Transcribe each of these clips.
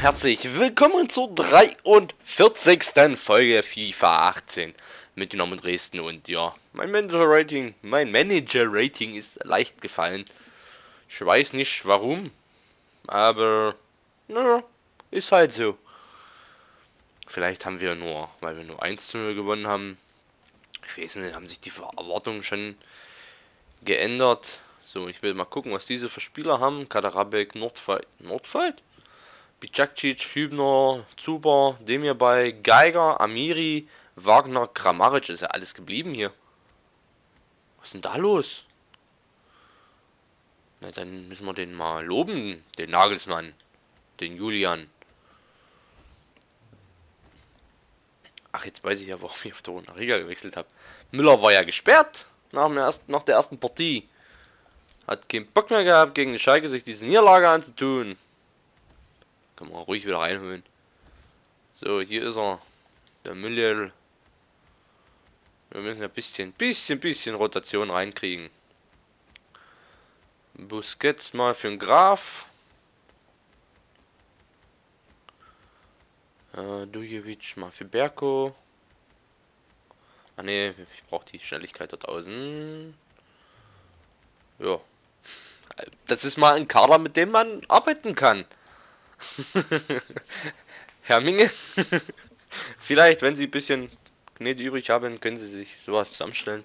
und herzlich willkommen zur 43. Folge FIFA 18 mit dem Namen Dresden. Und ja, mein Manager-Rating ist leicht gefallen. Ich weiß nicht warum, aber naja, ist halt so. Vielleicht haben wir nur, weil wir nur 1:0 gewonnen haben, ich weiß nicht, haben sich die Erwartungen schon geändert. So, ich will mal gucken, was diese für Spieler haben. Kaderabek, Nordfeld? Bicakcic, Hübner, Zuber, Demir bei Geiger, Amiri, Wagner, Kramaric. Ist ja alles geblieben hier. Was ist denn da los? Na, dann müssen wir den mal loben. Den Nagelsmann. Den Julian. Ach, jetzt weiß ich ja, warum ich auf der Riga gewechselt habe. Müller war ja gesperrt nach der ersten Partie. Hat keinen Bock mehr gehabt, gegen die Schalke sich diese Niederlage anzutun. Kann man ruhig wieder reinholen. So, hier ist er. Der Müller. Wir müssen ein bisschen Rotation reinkriegen. Busquets mal für den Graf. Dujevic mal für Berko. Ah ne, ich brauche die Schnelligkeit dort außen. Ja. Das ist mal ein Kader, mit dem man arbeiten kann. Herr Minge, vielleicht, wenn Sie ein bisschen Gnade übrig haben, können Sie sich sowas zusammenstellen.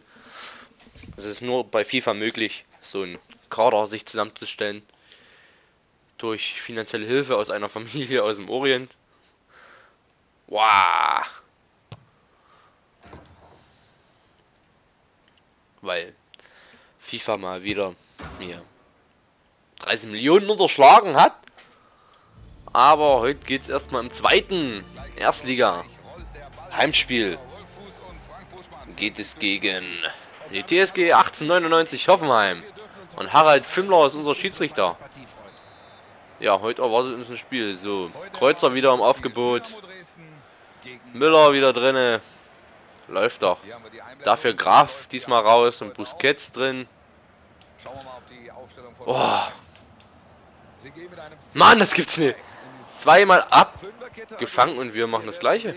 Es ist nur bei FIFA möglich, so einen Kader sich zusammenzustellen. Durch finanzielle Hilfe aus einer Familie aus dem Orient. Wow. Weil FIFA mal wieder mir 30 Millionen unterschlagen hat. Aber heute geht es erstmal im zweiten Erstliga Heimspiel. Geht es gegen die TSG 1899 Hoffenheim. Und Harald Fimmler ist unser Schiedsrichter. Ja, heute erwartet uns ein Spiel. So, Kreuzer wieder im Aufgebot. Müller wieder drinne. Läuft doch. Dafür Graf diesmal raus und Busquets drin. Boah. Mann, das gibt's nicht. Zweimal abgefangen und wir machen das Gleiche.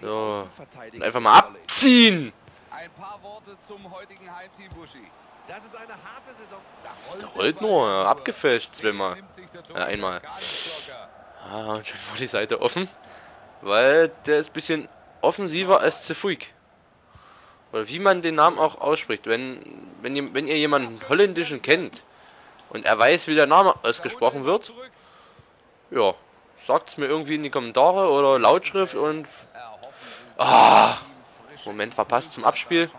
So. Und einfach mal abziehen. Der rollt nur, abgefälscht zweimal. Einmal. Ah, und schon war die Seite offen. Weil der ist ein bisschen offensiver als Cefuic. Oder wie man den Namen auch ausspricht. Wenn ihr jemanden Holländischen kennt und er weiß, wie der Name ausgesprochen wird, ja, sagt es mir irgendwie in die Kommentare oder Lautschrift und... Ah! Moment verpasst zum Abspiel.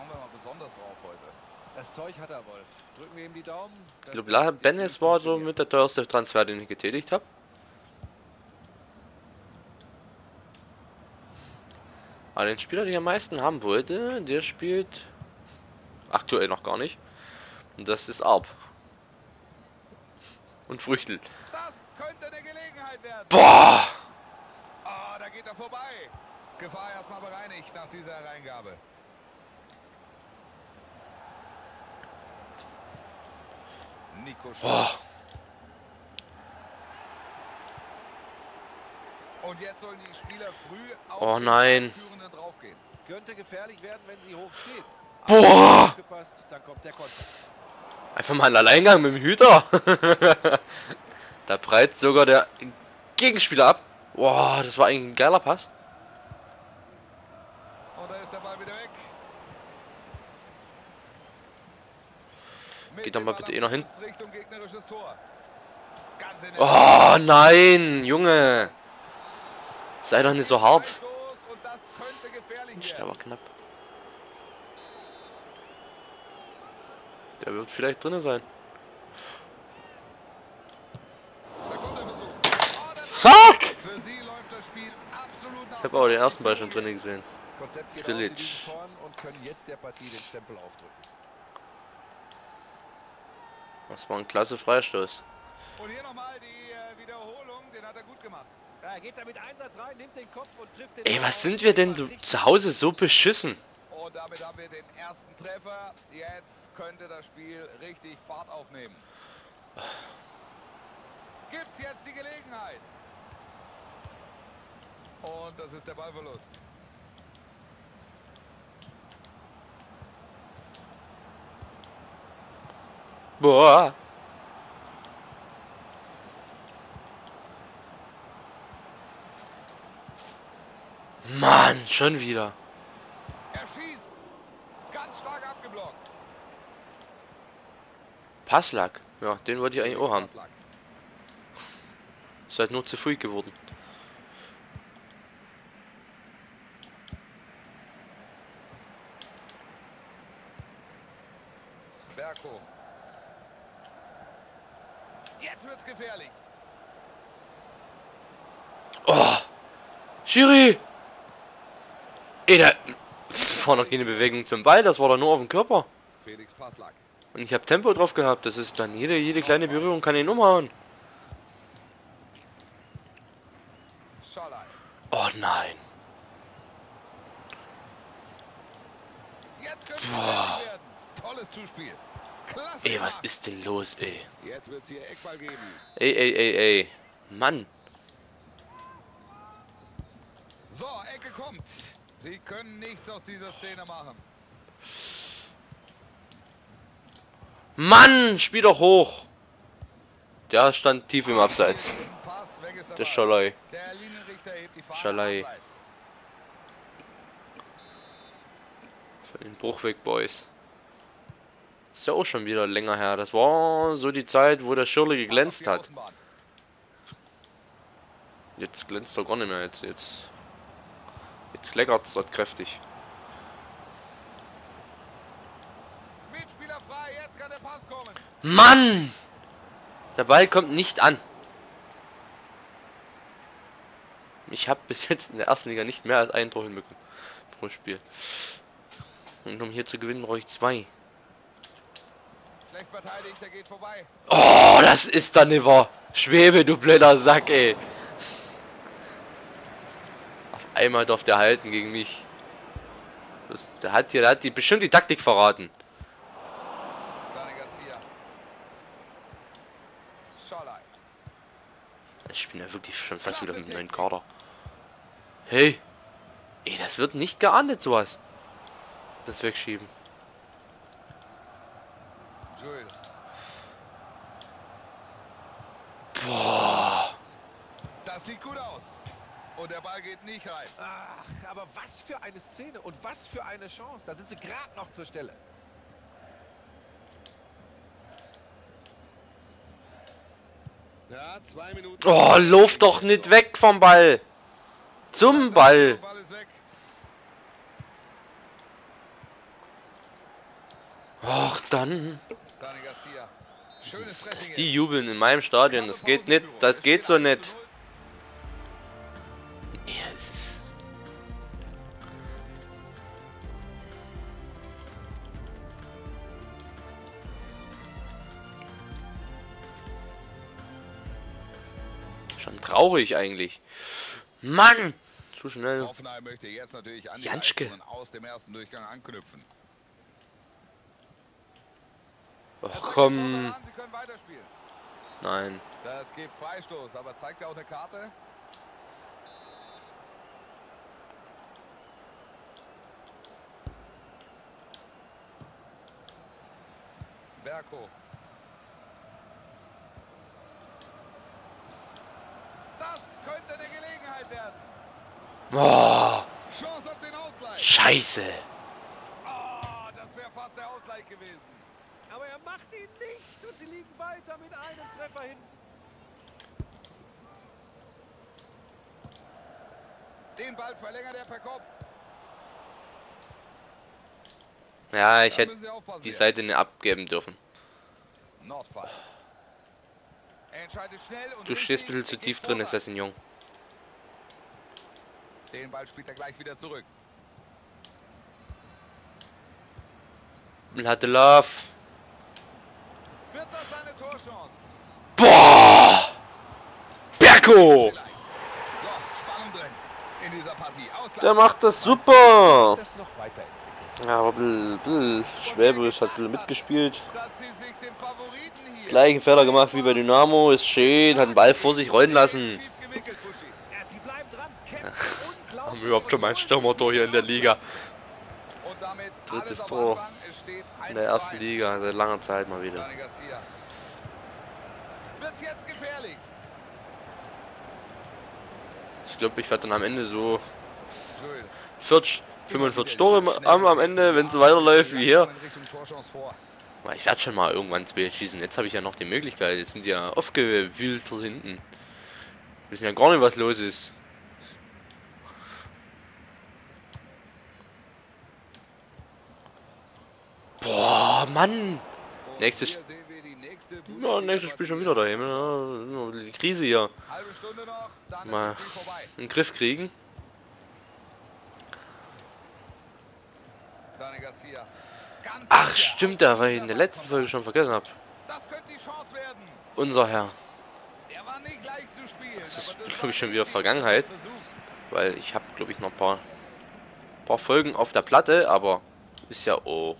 Ich glaube, Benes war so mit der teuerste Transfer, den ich getätigt habe. Aber den Spieler, den ich am meisten haben wollte, der spielt aktuell noch gar nicht. Und das ist Arp. Und Früchtel. Das könnte eine Gelegenheit werden. Boah! Oh, da geht er vorbei. Gefahr erstmal bereinigt nach dieser Reingabe. Nico Schultz. Und jetzt sollen die Spieler früh auf oh nein. Führenden draufgehen. Könnte gefährlich werden, wenn sie hochsteht. Boah! Dann kommt der Konter. Einfach mal einen Alleingang mit dem Hüter. Da prallt sogar der Gegenspieler ab. Boah, das war eigentlich ein geiler Pass. Und da ist der Ball wieder weg. Geht doch mal bitte eh noch hin. Oh nein, Junge. Sei doch nicht so hart. Mensch, der war knapp. Der wird vielleicht drin sein. Fuck! Ich habe auch den ersten Ball schon drin gesehen. Krilic. Das war ein klasse Freistoß. Und hier nochmal die Wiederholung, den hat er gut gemacht. Ey, was sind wir denn zu Hause so beschissen? Und damit haben wir den ersten Treffer. Jetzt könnte das Spiel richtig Fahrt aufnehmen. gibt's jetzt die Gelegenheit. Und das ist der Ballverlust. Boah. Mann, schon wieder. Er schießt. Ganz stark abgeblockt. Passlack. Ja, den wollte ich eigentlich auch haben. Ist halt nur zu früh geworden. Berko. Jetzt wird's gefährlich. Oh! Schiri! Ey, das war noch keine Bewegung zum Ball, das war doch nur auf dem Körper. Felix Passlack. Und ich habe Tempo drauf gehabt, das ist dann jede kleine Berührung kann ihn umhauen. Oh nein. Boah. Tolles Zuspiel. Ey, was ist denn los, ey? Jetzt wird's hier Eckball geben. Ey. Mann. So, Ecke kommt. Sie können nichts aus dieser Szene machen. Mann, spiel doch hoch. Der stand tief im Abseits. Der Schalai. Für den Bruch weg, Boys. Ist ja auch schon wieder länger her. Das war so die Zeit, wo der Schirle geglänzt hat. Jetzt glänzt er gar nicht mehr. Jetzt kleckert's dort kräftig. Mann! Der Ball kommt nicht an. Ich habe bis jetzt in der ersten Liga nicht mehr als ein Tor hinbekommen pro Spiel. Und um hier zu gewinnen, brauche ich 2. Schlecht verteidigt, der geht vorbei. Oh, das ist dann nicht wahr. Schwebe, du blöder Sack, ey. Auf einmal darf der halten gegen mich. Der hat bestimmt die Taktik verraten. Ich bin ja wirklich schon fast wieder mit einem neuen Kader. Hey! Ey, das wird nicht geahndet, sowas. Das wegschieben. Boah! Das sieht gut aus. Und der Ball geht nicht rein. Ach, aber was für eine Szene und was für eine Chance. Da sind sie gerade noch zur Stelle. Ja, 2 Minuten. Oh, lauf doch nicht weg vom Ball. Zum Ball. Och, dann. Dass die jubeln in meinem Stadion, das geht nicht. Das geht so nicht. Yes. Schon traurig eigentlich. Mann! Zu schnell. Hoffenheim möchte jetzt natürlich an die Leistungen aus dem ersten Durchgang anknüpfen. Ach komm. Nein. Das gibt Freistoß, aber zeigt er auch eine Karte? Berko. Könnte eine Gelegenheit werden. Oh. Chance auf den Ausgleich. Scheiße. Oh, das wäre fast der Ausgleich gewesen. Aber er macht ihn nicht und sie liegen weiter mit einem Treffer hin. Den Ball verlängert er per Kopf. Ja, ich hätte die Seite nicht abgeben dürfen. Nordfeld. Du stehst ein bisschen zu tief drin, ist das ein Jung. Den Ball spielt er gleich wieder zurück. Hatte Love. Wird das seine Torchance? Boah! Berko! Der macht das super! Ja, aber ein bisschen Schwäbisch hat mitgespielt. Gleichen Fehler gemacht wie bei Dynamo, ist schön, hat den Ball vor sich rollen lassen. Haben wir überhaupt schon mal ein Stürmertor hier in der Liga? Drittes Tor in der ersten Liga, seit langer Zeit mal wieder. Ich glaube, ich werde dann am Ende so 40, 45 Tore am Ende, wenn es so weiterläuft wie hier. Ich werde schon mal irgendwann ins Bild schießen. Jetzt habe ich ja noch die Möglichkeit. Jetzt sind die ja aufgewühlt dort hinten. Wir wissen ja gar nicht, was los ist. Boah, Mann! Nächstes Spiel schon wieder daheim. Ja, die Krise hier. Mal in den Griff kriegen. Ach, stimmt ja, weil ich in der letzten Folge schon vergessen habe. Unser Herr. Das ist, glaube ich, schon wieder Vergangenheit. Weil ich habe, glaube ich, noch ein paar Folgen auf der Platte, aber ist ja auch...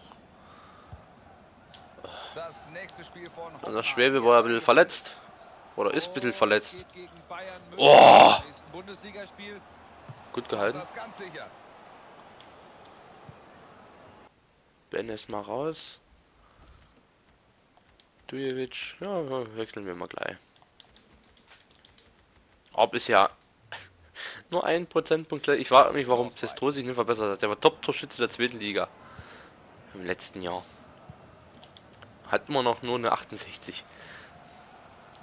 Unser Schwäbe war ein bisschen verletzt. Oder ist ein bisschen verletzt. Oh! Gut gehalten. Benes mal raus. Dujevic. Ja, wechseln wir mal gleich. Arp ist ja nur ein Prozentpunkt. Ich frage mich, warum Pestro sich nicht verbessert hat. Der war Top-Torschütze der zweiten Liga. Im letzten Jahr. Hatten wir noch nur eine 68.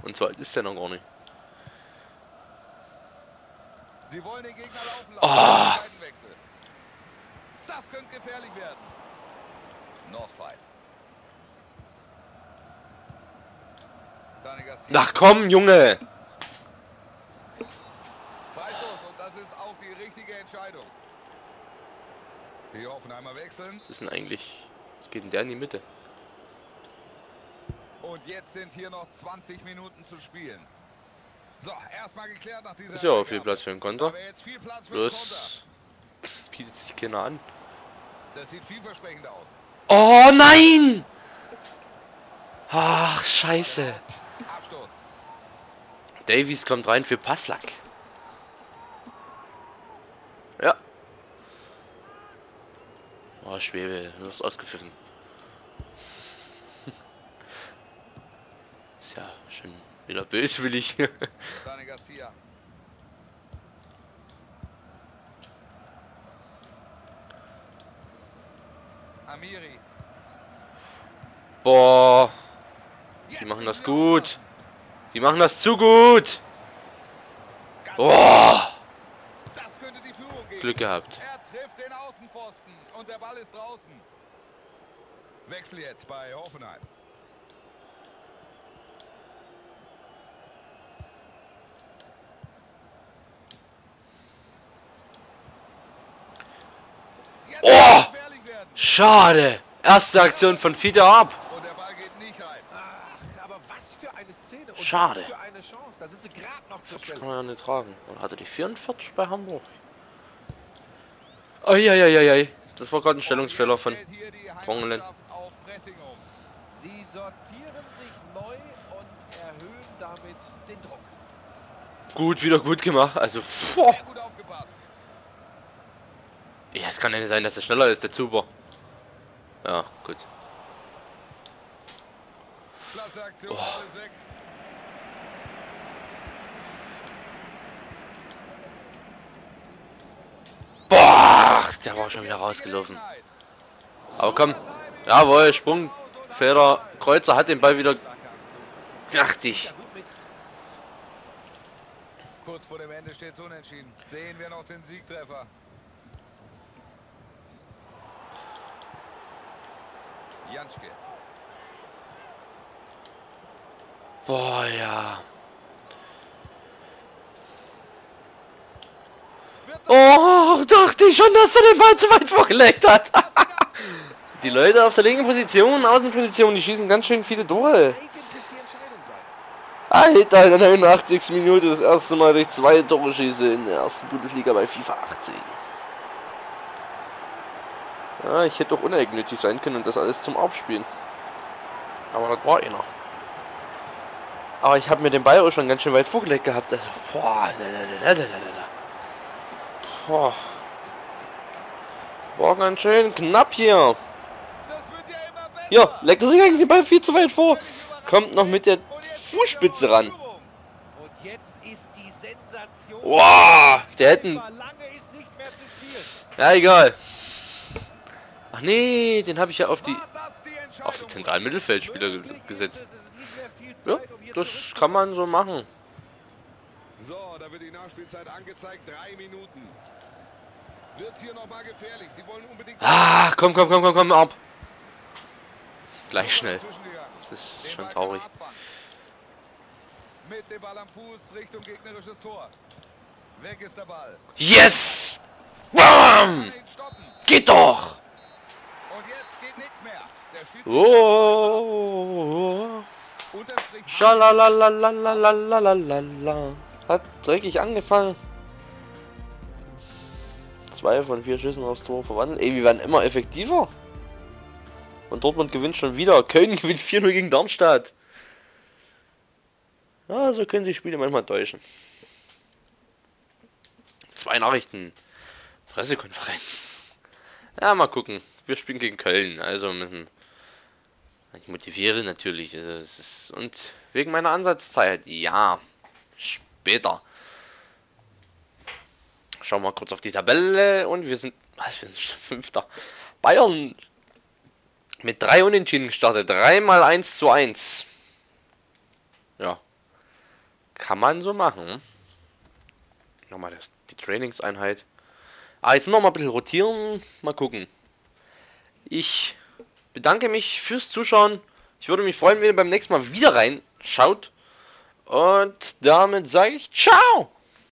Und so alt ist der noch gar nicht. Sie wollen den Gegner laufen lassen. Das könnte gefährlich werden. Nordfeld. Ach komm, Junge! Freistoß, und das ist auch die richtige Entscheidung. Die Hoffenheimer wechseln. Was ist denn eigentlich? Was geht denn der in die Mitte? Und jetzt sind hier noch 20 Minuten zu spielen. So, erstmal geklärt nach dieser. Ist ja auch viel Platz für den Konter. Bloß bietet sich keiner an. Das sieht vielversprechend aus. Oh nein! Ach, scheiße. Abstoß. Davies kommt rein für Passlack. Ja. Oh, Schwäbe, du hast ausgepfiffen. Ist ja schon wieder böswillig. Amiri. Boah. Die machen das gut. Die machen das zu gut. Boah. Glück gehabt. Er trifft den Außenpfosten und der Ball ist draußen. Wechsel jetzt bei Hoffenheim. Oh! Schade! Erste Aktion von Fiete ab! Und der Ball geht nicht rein. Ach, aber was für eine Szene! Und schade! Was für eine Chance. Da sind sie gerade noch zu schnell. Kann man ja nicht tragen. Und hatte die 44 bei Hamburg? Eieieiei. Das war gerade ein Stellungsfehler von Drongelen. Sie sortieren sich neu und erhöhen damit den Druck. Gut, wieder gut gemacht. Also, boah. Ja, es kann ja nicht sein, dass er schneller ist, der Zuber. Ja, gut. Oh. Boah, der war schon wieder rausgelaufen. Aber komm. Jawohl, Sprungfeder. Kreuzer hat den Ball wieder. Dachte ich. Kurz vor dem Ende steht es unentschieden. Sehen wir noch den Siegtreffer. Janschke. Boah, ja. Oh, dachte ich schon, dass er den Ball zu weit vorgelegt hat. Die Leute auf der linken Position, Außenposition, die schießen ganz schön viele Tore. Alter, in der 89. Minute das erste Mal durch zwei Tore schieße in der ersten Bundesliga bei FIFA 18. Ja, ich hätte auch uneigennützig sein können und das alles zum Abspielen. Aber das war einer. Aber ich habe mir den Ball auch schon ganz schön weit vorgelegt gehabt. Also, boah, boah. War ganz schön knapp hier. Ja, legt er sich eigentlich den Ball viel zu weit vor. Kommt noch mit der Fußspitze ran. Wow, der hätten. Ja, egal. Ach nee, den habe ich ja auf die. Auf den zentralen Mittelfeldspieler gesetzt. Ja, das kann man so machen. So, da wird die Nachspielzeit angezeigt. 3 Minuten. Wird hier nochmal gefährlich. Sie wollen unbedingt. Ah, komm, ab. Gleich schnell. Das ist schon traurig. Mit dem Ball am Fuß Richtung gegnerisches Tor. Weg ist der Ball. Yes! Bam! Geht doch! Und jetzt geht nichts mehr. Oh! Schalalalalalalalala. Hat dreckig angefangen. 2 von 4 Schüssen aufs Tor verwandelt. Ey, wir werden immer effektiver. Und Dortmund gewinnt schon wieder. Köln gewinnt 4-0 gegen Darmstadt. Ja, so können sich Spiele manchmal täuschen. 2 Nachrichten. Pressekonferenz. Ja, mal gucken. Wir spielen gegen Köln. Also mit dem... Ich motiviere natürlich. Also es ist, und wegen meiner Ansatzzeit. Ja. Später. Schauen wir mal kurz auf die Tabelle. Und wir sind... Was? Wir sind schon 5. Bayern... Mit 3 Unentschieden gestartet. 3 mal 1:1. Ja. Kann man so machen. Nochmal die Trainingseinheit. Ah, jetzt nochmal ein bisschen rotieren. Mal gucken. Ich bedanke mich fürs Zuschauen. Ich würde mich freuen, wenn ihr beim nächsten Mal wieder reinschaut. Und damit sage ich Ciao!